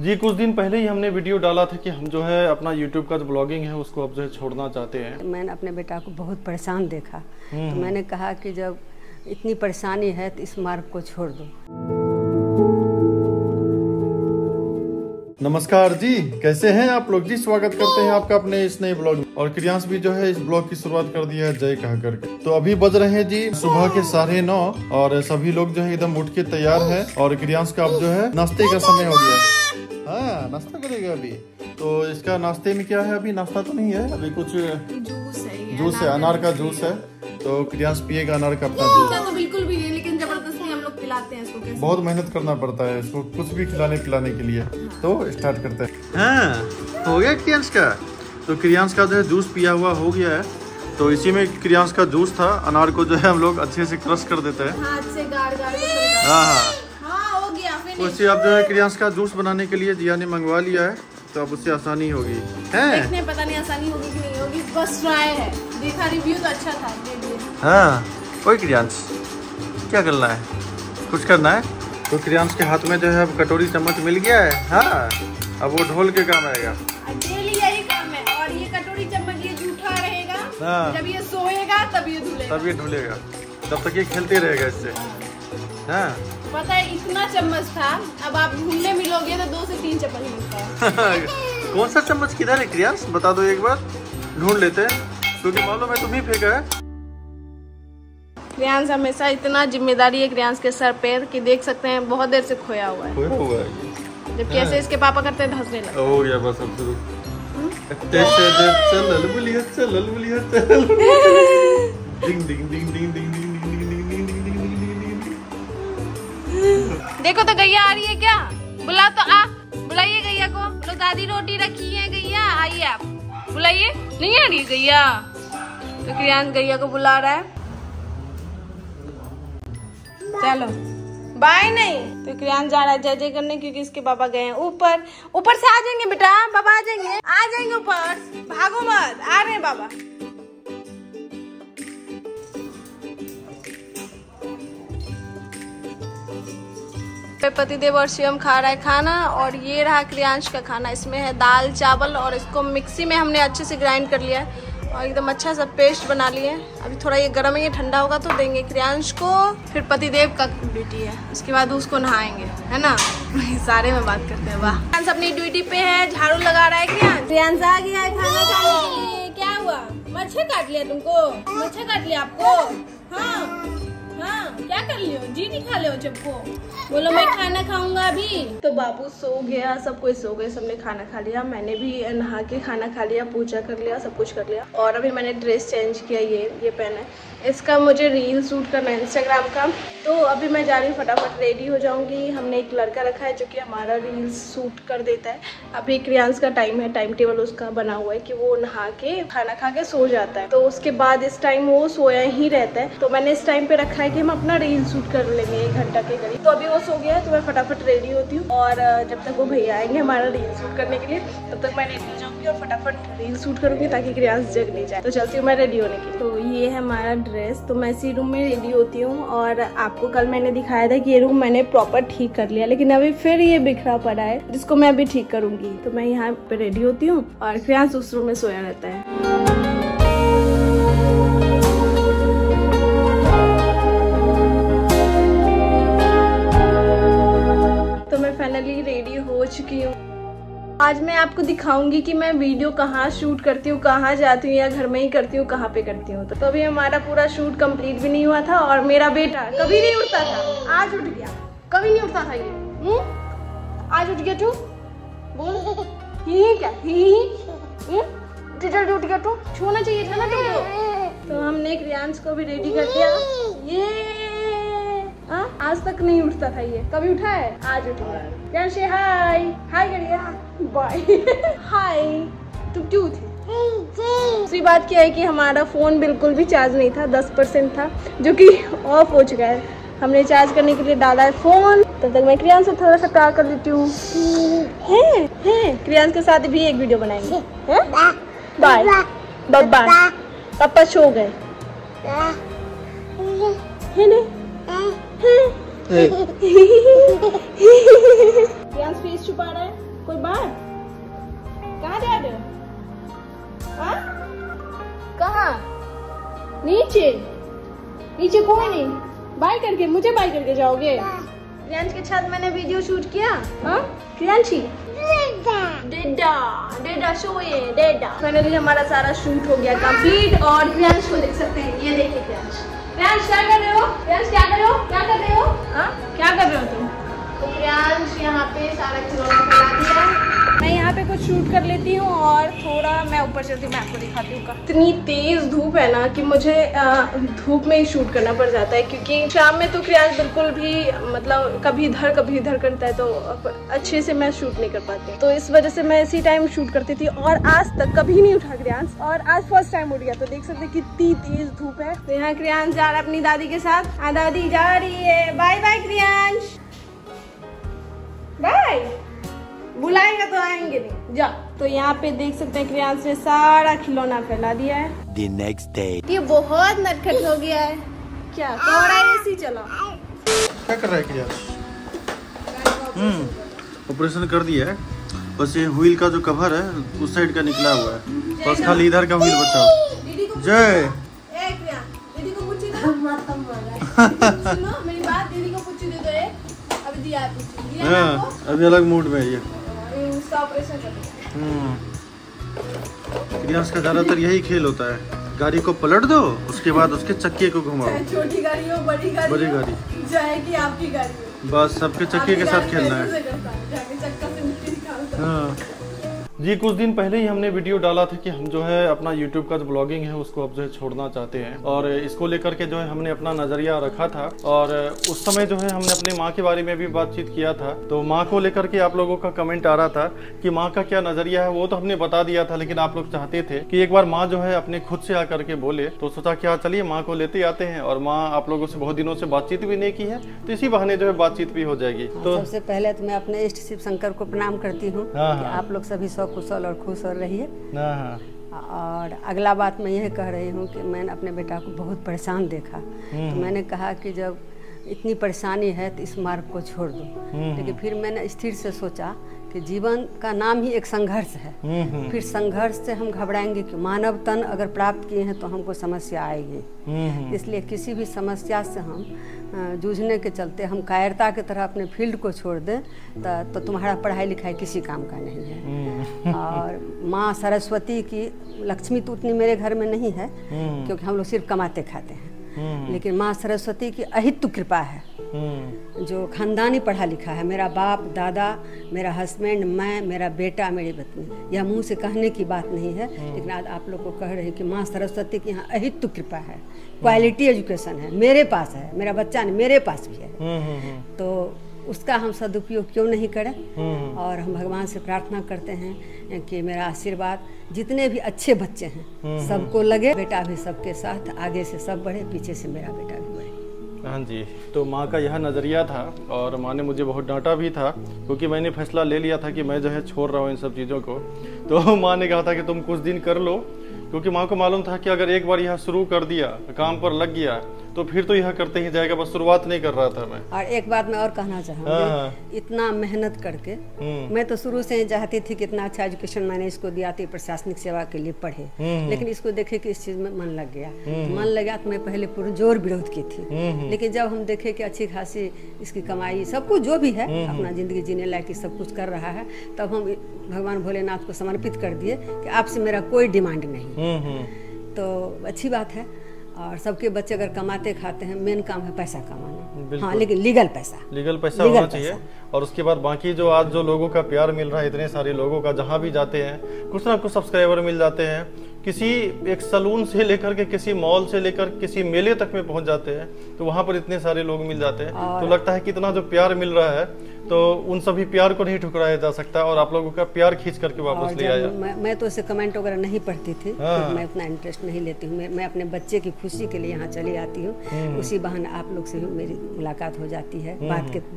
जी कुछ दिन पहले ही हमने वीडियो डाला था कि हम जो है अपना यूट्यूब का जो ब्लॉगिंग है उसको अब जो है छोड़ना चाहते हैं। मैंने अपने बेटा को बहुत परेशान देखा तो मैंने कहा कि जब इतनी परेशानी है तो इस मार्ग को छोड़ दो। नमस्कार जी, कैसे हैं आप लोग जी, स्वागत करते हैं आपका अपने इस नए ब्लॉग में। और क्रियांश भी जो है इस ब्लॉग की शुरुआत कर दिया है जय कहा करके। तो अभी बज रहे हैं जी सुबह के 9:30 और सभी लोग जो है एकदम उठ के तैयार है और क्रियांश का अब जो है नाश्ते का समय हो गया है। हाँ, नाश्ता करेगा अभी। तो इसका नाश्ते में क्या है, अभी नाश्ता तो नहीं है, अभी कुछ जूस है, अनार का जूस है। तो क्रियांश पिएगा अनार का अपना जूस। तो बिल्कुल भी नहीं, लेकिन जबरदस्ती हम लोग पिलाते हैं इसको। कैसे? बहुत मेहनत करना पड़ता है इसको कुछ भी खिलाने पिलाने के लिए। तो स्टार्ट करते हैं। हाँ, हो गया क्रियांश का। तो क्रियांश का जो है जूस पिया हुआ हो गया है। तो इसी में क्रियांश का जूस था। अनार को जो है हम लोग अच्छे से क्रश कर देते हैं। उससे अब जो है क्रियांश का जूस बनाने के लिए जिया ने मंगवा लिया है। तो अब उससे आसानी होगी है? देखने पता नहीं आसानी होगी कि नहीं होगी, बस ट्राई है। देखा रिव्यू तो अच्छा था। हाँ, कोई क्रियांश क्या करना है, कुछ करना है। तो क्रियांश के हाथ में जो है अब कटोरी चम्मच मिल गया है। हाँ, अब वो ढोल के काम आएगा। डेली यही काम है। और ये कटोरी चम्मच ये जूठा रहेगा, जब ये सोएगा तब ये ढूलेगा, तब तक ये खेलते रहेगा इससे। हाँ, पता है इतना चम्मच था, अब आप ढूंढने मिलोगे तो 2 से 3 चम्मच मिलता है। कौन सा चम्मच किधर है क्रियांश, बता दो एक बार, ढूंढ लेते हैं क्योंकि मालूम है तुम ही फेंका है। क्रियांश हमेशा इतना जिम्मेदारी है क्रियांश के सर पैर कि देख सकते हैं बहुत देर से खोया हुआ है, जब कैसे इसके पापा करते हैं धंसने लगा। हो गया बस अब शुरू। देखो तो गैया आ रही है, क्या बुला तो आ, बुलाइए गैया को। लो दादी रोटी रखी है, गैया आइए आप, बुलाइए। नहीं आ रही है गैया। तो क्रियांश गैया को बुला रहा है। चलो बाय। नहीं तो क्रियांश जा रहा है जय जय करने क्योंकि इसके पापा गए हैं ऊपर। ऊपर से आ जाएंगे बेटा, पापा आ जाएंगे ऊपर, भागो मत, आ रहे हैं बाबा। पतिदेव और शिवम खा रहा है खाना और ये रहा क्रियांश का खाना। इसमें है दाल चावल और इसको मिक्सी में हमने अच्छे से ग्राइंड कर लिया है और एकदम अच्छा सा पेस्ट बना लिए। अभी थोड़ा ये गर्म है, ये ठंडा होगा तो देंगे क्रियांश को। फिर पतिदेव का ड्यूटी है, उसके बाद उसको नहाएंगे, है ना। सारे में बात करते हैं। वाह, क्रियांश अपनी ड्यूटी पे है, झाड़ू लगा रहा है। क्रियांश आ गया है खाना खाने। क्या हुआ, मच्छर काट लिया तुमको, मच्छर काट लिया आपको? हाँ हाँ, क्या कर लियो जी, नहीं खा लियो जब को बोलो मैं खाना खाऊंगा अभी। तो बाबू सो गया, सब कोई सो गए, सबने खाना खा लिया, मैंने भी नहा के खाना खा लिया, पूजा कर लिया, सब कुछ कर लिया। और अभी मैंने ड्रेस चेंज किया, ये पहना है, इसका मुझे रील शूट करना है इंस्टाग्राम का। तो अभी मैं जा रही हूँ, फटाफट रेडी हो जाऊँगी। हमने एक लड़का रखा है जो कि हमारा रील्स शूट कर देता है। अभी क्रियांश का टाइम है, टाइम टेबल उसका बना हुआ है कि वो नहा के खाना खा के सो जाता है, तो उसके बाद इस टाइम वो सोया ही रहता है। तो मैंने इस टाइम पे रखा है कि हम अपना रील शूट कर लेंगे 1 घंटा के करीब। तो अभी वो सो गया है तो मैं फटाफट रेडी होती हूँ और जब तक वो भैया आएंगे हमारा रील शूट करने के लिए तब तक मैं रेडी हो जाऊँगी और फटाफट रील शूट करूँगी ताकि क्रियांश जग नहीं जाए। तो चलती हूँ मैं रेडी होने के लिए। तो ये है हमारा ड्रेस, तो मैं इसी रूम में रेडी होती हूँ। और आपको कल मैंने दिखाया था कि ये रूम मैंने प्रॉपर ठीक कर लिया, लेकिन अभी फिर ये बिखरा पड़ा है जिसको मैं अभी ठीक करूंगी। तो मैं यहाँ पे रेडी होती हूँ और क्रियांश उस रूम में सोया रहता है। तो मैं फाइनली रेडी हो चुकी हूँ। आज मैं आपको दिखाऊंगी कि मैं वीडियो कहाँ शूट करती हूँ, कहाँ जाती हूँ या घर में ही करती हूँ, कहाँ पे करती हूँ। तो अभी हमारा पूरा शूट कंप्लीट भी नहीं हुआ था और मेरा बेटा कभी नहीं उठता था, आज उठ गया। कभी नहीं उठता था ये, आज उठ गया तू, बोल ही क्या ही उठ गया तू, छूना चाहिए था ना तुमको। तो हमने क्रियांश को भी रेडी कर दिया। ये आज तक नहीं उठता था ये, कभी उठा है, आज उठ गया। क्रियांश हाय हाय करिए, बाय हाय तुम क्यों थे। दूसरी बात क्या है कि हमारा फ़ोन बिल्कुल भी चार्ज नहीं था, 10% था जो कि ऑफ हो चुका है। हमने चार्ज करने के लिए डाला है फ़ोन। तब तक मैं क्रियांश से थोड़ा सा प्यार कर लेती हूँ। क्रियांश के साथ भी एक वीडियो बनाएंगे। Bye bye. पापा सो गए है ना। प्रियांश फेस छुपा रहा है, कोई बात? कहाँ डैड? हाँ कहाँ? नीचे नीचे कोई नहीं। बाय करके मुझे बाय करके जाओगे? प्रियांश के साथ मैंने वीडियो शूट किया। हाँ प्रियांशी डेडा शो ये डेडा। फाइनली हमारा सारा शूट हो गया कंप्लीट और प्रियांश को देख सकते हैं। ये देखिए प्रियांश। प्रियांश क्या कर रहे हो? प्रियांश क्या कर रहे हो? क्या कर रहे हो? हाँ क्या कर रहे हो तुम? तो प्रियांश यहाँ पे सारा खिलौना फैला दिया। मैं यहाँ पे कुछ शूट कर लेती हूँ और थोड़ा मैं ऊपर चलती हूँ, मैं आपको दिखाती हूँ। इतनी तेज धूप है ना कि मुझे धूप में ही शूट करना पड़ जाता है, क्योंकि शाम में तो प्रियांश बिल्कुल भी मतलब कभी इधर करता है तो अच्छे से मैं शूट नहीं कर पाती, तो इस वजह से मैं इसी टाइम शूट करती थी। और आज तक कभी नहीं उठा प्रियांश और आज फर्स्ट टाइम उठ गया, तो देख सकते कितनी तेज धूप है। तो यहाँ प्रियांश जा रहा है अपनी दादी के साथ। दादी जा रही है, बाय बाय प्रियांश, बाय, बुलाएगा तो आएंगे नहीं जा। तो यहाँ पे देख सकते हैं प्रियांश ने सारा खिलौना फैला दिया है। The next day ये बहुत नटखट हो गया है। क्या तो रहा है? एसी चला, क्या कर रहा है प्रियांश? ऑपरेशन कर दिया है, बस ये व्हील का जो कवर है उस साइड का निकला हुआ है, बस खाली इधर का व्हील बचा। जय दीदी को पूछी ना मेरी बात, दीदी को पूछी दे दो, अभी दिया अभी अलग मूड में है ये। प्रियांश का ज्यादातर यही खेल होता है, गाड़ी को पलट दो उसके बाद उसके चक्के को घुमाओ, छोटी गाड़ी हो बड़ी गाड़ी जाएगी आपकी गाड़ी, बस सबके चक्के के साथ खेलना है। जी कुछ दिन पहले ही हमने वीडियो डाला था कि हम जो है अपना YouTube का जो ब्लॉगिंग है उसको अब जो है छोड़ना चाहते हैं, और इसको लेकर के जो है हमने अपना नज़रिया रखा था। और उस समय जो है हमने अपने माँ के बारे में भी बातचीत किया था, तो माँ को लेकर के आप लोगों का कमेंट आ रहा था कि माँ का क्या नज़रिया है, वो तो हमने बता दिया था, लेकिन आप लोग चाहते थे कि एक बार माँ जो है अपने खुद से आकर के बोले, तो सोचा क्या चलिए माँ को लेते आते हैं। और माँ आप लोगों से बहुत दिनों से बातचीत भी नहीं की है, तो इसी बहाने जो है बातचीत भी हो जाएगी। तो सबसे पहले तो मैं अपने इष्ट शिव शंकर को प्रणाम करती हूँ, आप लोग सभी कुशल और खुश और रहिए। और अगला बात मैं यह कह रही हूँ कि मैंने अपने बेटा को बहुत परेशान देखा, तो मैंने कहा कि जब इतनी परेशानी है तो इस मार्ग को छोड़ दो, लेकिन फिर मैंने स्थिर से सोचा कि जीवन का नाम ही एक संघर्ष है, फिर संघर्ष से हम घबराएंगे कि मानव तन अगर प्राप्त किए हैं तो हमको समस्या आएगी, इसलिए किसी भी समस्या से हम जूझने के चलते हम कायरता की तरह अपने फील्ड को छोड़ दें तो तुम्हारा पढ़ाई लिखाई किसी काम का नहीं है। और माँ सरस्वती की लक्ष्मी तो उतनी मेरे घर में नहीं है, क्योंकि हम लोग सिर्फ कमाते खाते हैं, लेकिन माँ सरस्वती की अहितु कृपा है जो खानदानी पढ़ा लिखा है। मेरा बाप दादा, मेरा हस्बैंड, मैं, मेरा बेटा, मेरी पत्नी, यह मुंह से कहने की बात नहीं है, लेकिन आज आप लोग को कह रहे हैं कि माँ सरस्वती की यहाँ अहितु कृपा है, क्वालिटी एजुकेशन है, मेरे पास है, मेरा बच्चा नहीं मेरे पास भी है, तो उसका हम सदुपयोग क्यों नहीं करें। और हम भगवान से प्रार्थना करते हैं कि मेरा आशीर्वाद जितने भी अच्छे बच्चे हैं सबको लगे, बेटा भी सबके साथ, आगे से सब बढ़े, पीछे से मेरा बेटा भी बढ़े। हाँ जी, तो माँ का यह नज़रिया था और माँ ने मुझे बहुत डांटा भी था, क्योंकि मैंने फैसला ले लिया था कि मैं जो है छोड़ रहा हूँ इन सब चीज़ों को। तो माँ ने कहा था कि तुम कुछ दिन कर लो, क्योंकि माँ को मालूम था कि अगर एक बार यह शुरू कर दिया, काम पर लग गया, तो फिर तो यह करते ही जाएगा, बस शुरुआत नहीं कर रहा था मैं। और एक बात मैं और कहना चाहूँगी, इतना मेहनत करके मैं तो शुरू से ही चाहती थी कि इतना अच्छा एजुकेशन मैंने इसको दिया था प्रशासनिक सेवा के लिए पढ़े, लेकिन इसको देखे कि इस चीज में मन लग गया, मन लगा तो मैं पहले पुरजोर विरोध की थी, लेकिन जब हम देखे कि अच्छी खासी इसकी कमाई सब कुछ जो भी है अपना जिंदगी जीने लायक सब कुछ कर रहा है, तब हम भगवान भोलेनाथ को समर्पित कर दिए कि आपसे मेरा कोई डिमांड नहीं, तो अच्छी बात है। और सबके बच्चे अगर कमाते खाते हैं, मेन काम है पैसा कमाना, हाँ, लेकिन लीगल पैसा होना चाहिए। और उसके बाद बाकी जो आज जो लोगों का प्यार मिल रहा है, इतने सारे लोगों का, जहाँ भी जाते हैं कुछ ना कुछ सब्सक्राइबर मिल जाते हैं, किसी एक सलून से लेकर के किसी मॉल से लेकर किसी मेले तक में पहुँच जाते हैं, तो वहाँ पर इतने सारे लोग मिल जाते हैं, तो लगता है कि इतना जो प्यार मिल रहा है तो उन सभी प्यार को नहीं ठुकराया जा सकता, और आप लोगों का प्यार खींच करके वापस ले आया। मैं तो इसे कमेंट वगैरह नहीं पढ़ती थी, तो मैं उतना इंटरेस्ट नहीं लेती हूँ, मैं अपने बच्चे की खुशी के लिए यहाँ चली आती हूँ, उसी बहाने आप लोग से भी मेरी मुलाकात हो जाती है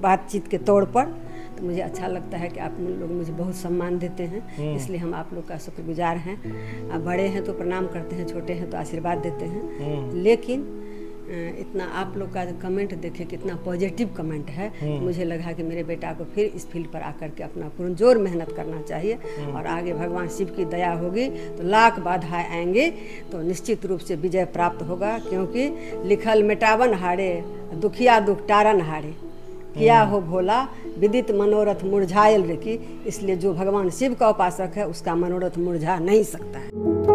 बातचीत के तौर पर, तो मुझे अच्छा लगता है कि आप लोग मुझे बहुत सम्मान देते हैं, इसलिए हम आप लोग का शुक्रगुजार हैं। बड़े हैं तो प्रणाम करते हैं, छोटे हैं तो आशीर्वाद देते हैं, लेकिन इतना आप लोग का कमेंट देखे कितना पॉजिटिव कमेंट है, मुझे लगा कि मेरे बेटा को फिर इस फील्ड पर आकर के अपना पुरजोर मेहनत करना चाहिए और आगे भगवान शिव की दया होगी तो लाख बाधाएं आएंगे तो निश्चित रूप से विजय प्राप्त होगा, क्योंकि लिखल मिटावन हारे दुखिया दुखटारन हारे किया हो भोला विदित मनोरथ मुरझायल रेकी, इसलिए जो भगवान शिव का उपासक है उसका मनोरथ मुरझा नहीं सकता है।